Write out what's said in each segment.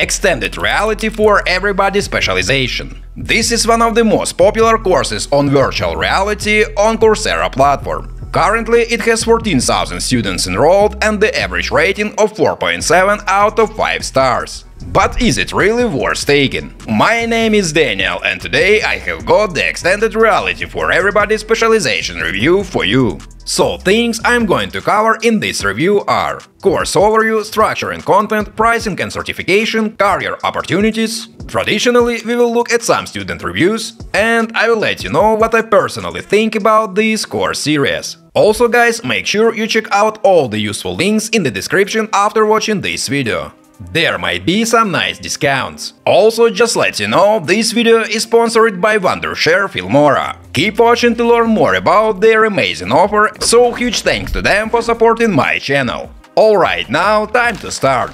Extended Reality for Everybody Specialization. This is one of the most popular courses on virtual reality on Coursera platform. Currently, it has 14,000 students enrolled and the average rating of 4.7 out of 5 stars. But is it really worth taking? My name is Daniel, and today I have got the Extended Reality for Everybody Specialization review for you. So, things I'm going to cover in this review are: course overview, structure and content, pricing and certification, career opportunities. Traditionally, we will look at some student reviews, and I will let you know what I personally think about this course series. Also, guys, make sure you check out all the useful links in the description after watching this video. There might be some nice discounts. Also, just let you know, this video is sponsored by Wondershare Filmora. Keep watching to learn more about their amazing offer, so huge thanks to them for supporting my channel. Alright, now time to start.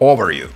Overview.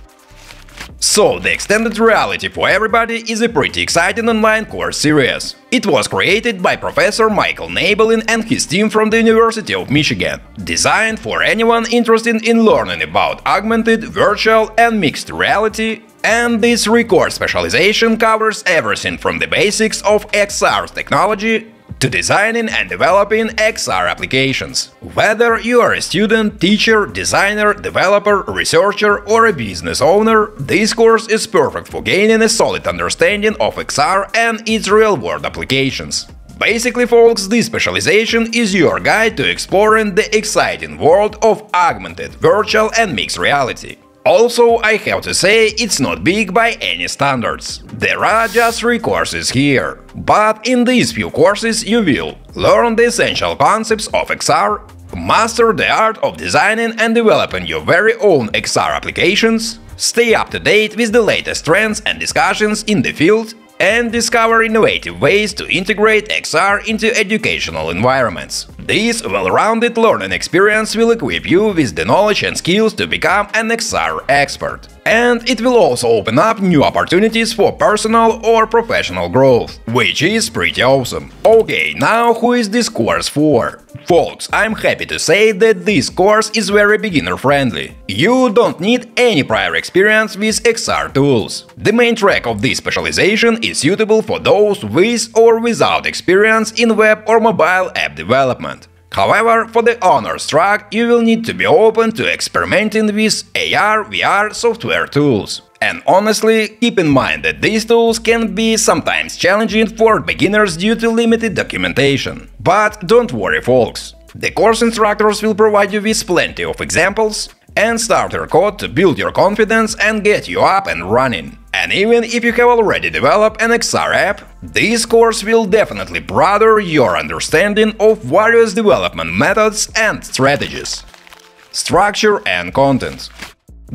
So, the Extended Reality for Everybody is a pretty exciting online course series. It was created by Professor Michael Nabelin and his team from the University of Michigan, designed for anyone interested in learning about augmented, virtual and mixed reality, and this three-course specialization covers everything from the basics of XR technology to designing and developing XR applications. Whether you are a student, teacher, designer, developer, researcher, or a business owner, this course is perfect for gaining a solid understanding of XR and its real-world applications. Basically, folks, this specialization is your guide to exploring the exciting world of augmented, virtual, and mixed reality. Also, I have to say, it's not big by any standards. There are just 3 courses here. But in these few courses you will learn the essential concepts of XR, master the art of designing and developing your very own XR applications, stay up to date with the latest trends and discussions in the field, and discover innovative ways to integrate XR into educational environments. This well-rounded learning experience will equip you with the knowledge and skills to become an XR expert. And it will also open up new opportunities for personal or professional growth, which is pretty awesome. Okay, now who is this course for? Folks, I'm happy to say that this course is very beginner-friendly. You don't need any prior experience with XR tools. The main track of this specialization is suitable for those with or without experience in web or mobile app development. However, for the honors track, you will need to be open to experimenting with AR, VR software tools. And honestly, keep in mind that these tools can be sometimes challenging for beginners due to limited documentation. But don't worry, folks. The course instructors will provide you with plenty of examples and starter code to build your confidence and get you up and running. And even if you have already developed an XR app, this course will definitely broaden your understanding of various development methods and strategies. Structure and content.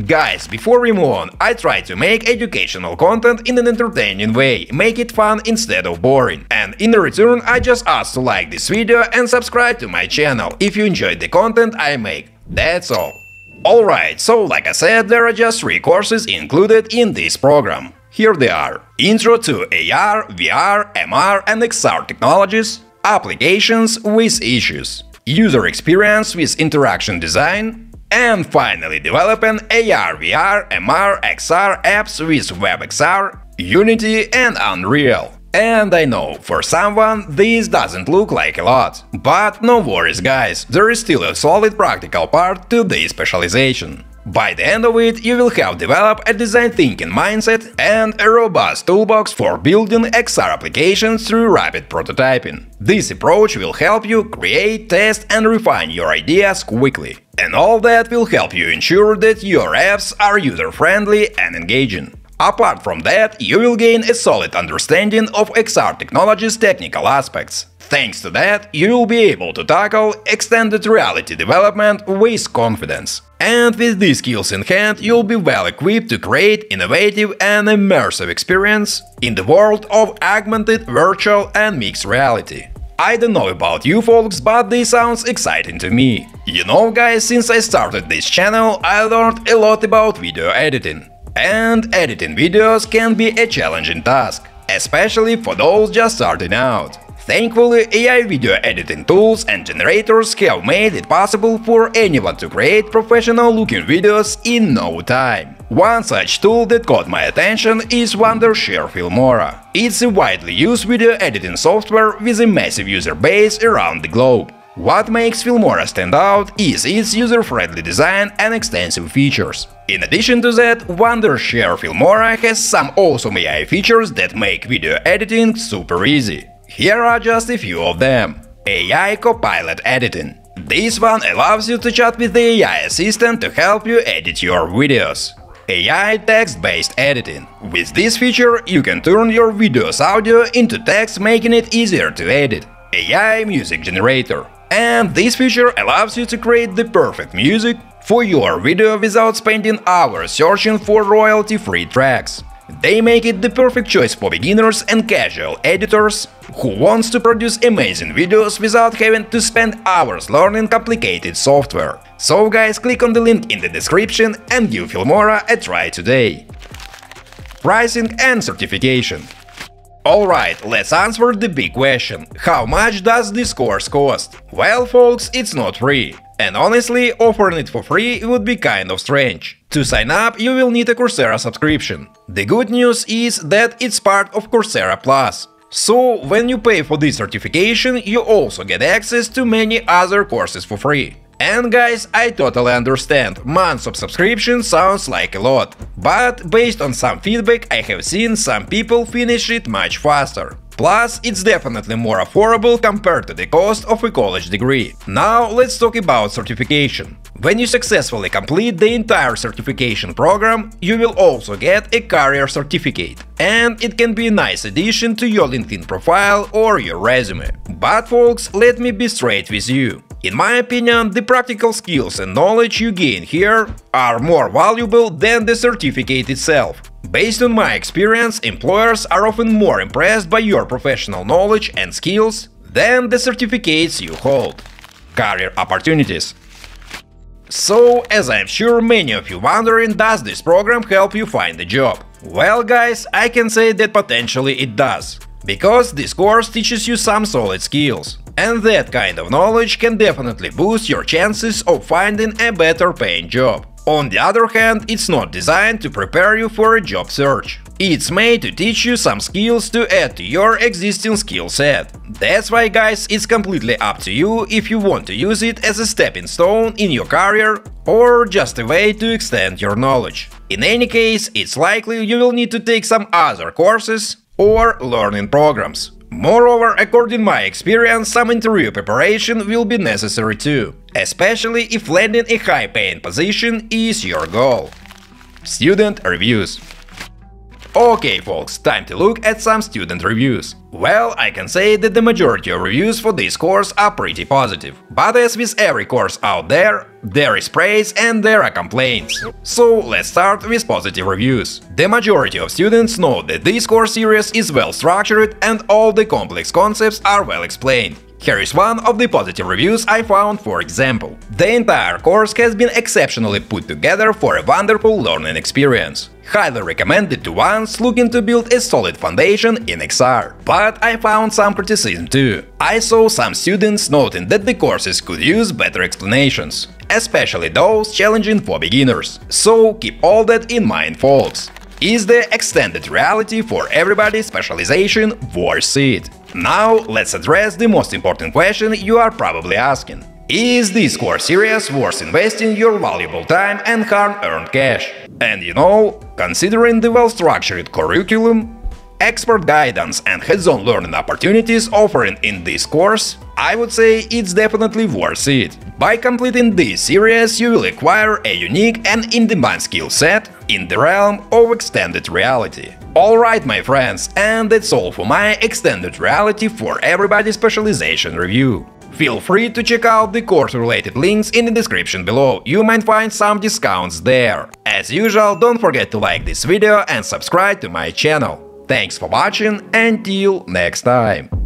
Guys, before we move on, I try to make educational content in an entertaining way, make it fun instead of boring. And in return, I just ask to like this video and subscribe to my channel if you enjoyed the content I make. That's all. Alright, so like I said, there are just 3 courses included in this program. Here they are: Intro to AR, VR, MR and XR technologies, applications with issues, user experience with interaction design, and finally developing AR, VR, MR, XR apps with WebXR, Unity and Unreal. And I know, for someone this doesn't look like a lot. But no worries, guys, there is still a solid practical part to this specialization. By the end of it, you will have developed a design thinking mindset and a robust toolbox for building XR applications through rapid prototyping. This approach will help you create, test and refine your ideas quickly. And all that will help you ensure that your apps are user-friendly and engaging. Apart from that, you will gain a solid understanding of XR technology's technical aspects. Thanks to that, you will be able to tackle extended reality development with confidence. And with these skills in hand, you'll be well equipped to create innovative and immersive experience in the world of augmented, virtual and mixed reality. I don't know about you, folks, but this sounds exciting to me. You know, guys, since I started this channel, I learned a lot about video editing. And editing videos can be a challenging task, especially for those just starting out. Thankfully, AI video editing tools and generators have made it possible for anyone to create professional-looking videos in no time. One such tool that caught my attention is Wondershare Filmora. It's a widely used video editing software with a massive user base around the globe. What makes Filmora stand out is its user-friendly design and extensive features. In addition to that, Wondershare Filmora has some awesome AI features that make video editing super easy. Here are just a few of them. AI Copilot Editing. This one allows you to chat with the AI assistant to help you edit your videos. AI Text-Based Editing. With this feature, you can turn your video's audio into text, making it easier to edit. AI Music Generator. And this feature allows you to create the perfect music for your video without spending hours searching for royalty-free tracks. They make it the perfect choice for beginners and casual editors who wants to produce amazing videos without having to spend hours learning complicated software. So guys, click on the link in the description and give Filmora a try today. Pricing and certification. Alright, let's answer the big question. How much does this course cost? Well folks, it's not free. And honestly, offering it for free would be kind of strange. To sign up, you will need a Coursera subscription. The good news is that it's part of Coursera Plus. So, when you pay for this certification, you also get access to many other courses for free. And guys, I totally understand, months of subscription sounds like a lot. But based on some feedback, I have seen some people finish it much faster. Plus, it's definitely more affordable compared to the cost of a college degree. Now, let's talk about certification. When you successfully complete the entire certification program, you will also get a career certificate. And it can be a nice addition to your LinkedIn profile or your resume. But folks, let me be straight with you. In my opinion, the practical skills and knowledge you gain here are more valuable than the certificate itself. Based on my experience, employers are often more impressed by your professional knowledge and skills than the certificates you hold. Career opportunities. So, as I'm sure many of you wondering, does this program help you find a job? Well guys, I can say that potentially it does. Because this course teaches you some solid skills. And that kind of knowledge can definitely boost your chances of finding a better paying job. On the other hand, it's not designed to prepare you for a job search. It's made to teach you some skills to add to your existing skill set. That's why, guys, it's completely up to you if you want to use it as a stepping stone in your career or just a way to extend your knowledge. In any case, it's likely you will need to take some other courses or learning programs. Moreover, according to my experience, some interview preparation will be necessary too, especially if landing a high-paying position is your goal. Student reviews. Okay, folks, time to look at some student reviews. Well, I can say that the majority of reviews for this course are pretty positive. But as with every course out there is praise and there are complaints. So, let's start with positive reviews. The majority of students know that this course series is well structured and all the complex concepts are well explained. Here is one of the positive reviews I found, for example. The entire course has been exceptionally put together for a wonderful learning experience. Highly recommended to ones looking to build a solid foundation in XR. But I found some criticism too. I saw some students noting that the courses could use better explanations, especially those challenging for beginners. So keep all that in mind, folks. Is the Extended Reality for Everybody Specialization worth it? Now, let's address the most important question you are probably asking. Is this course series worth investing your valuable time and hard-earned cash? And you know, considering the well-structured curriculum, expert guidance and hands-on learning opportunities offered in this course, I would say it's definitely worth it. By completing this series, you will acquire a unique and in-demand skill set in the realm of extended reality. Alright, my friends, and that's all for my Extended Reality for Everybody Specialization review. Feel free to check out the course-related links in the description below, you might find some discounts there. As usual, don't forget to like this video and subscribe to my channel. Thanks for watching, until next time!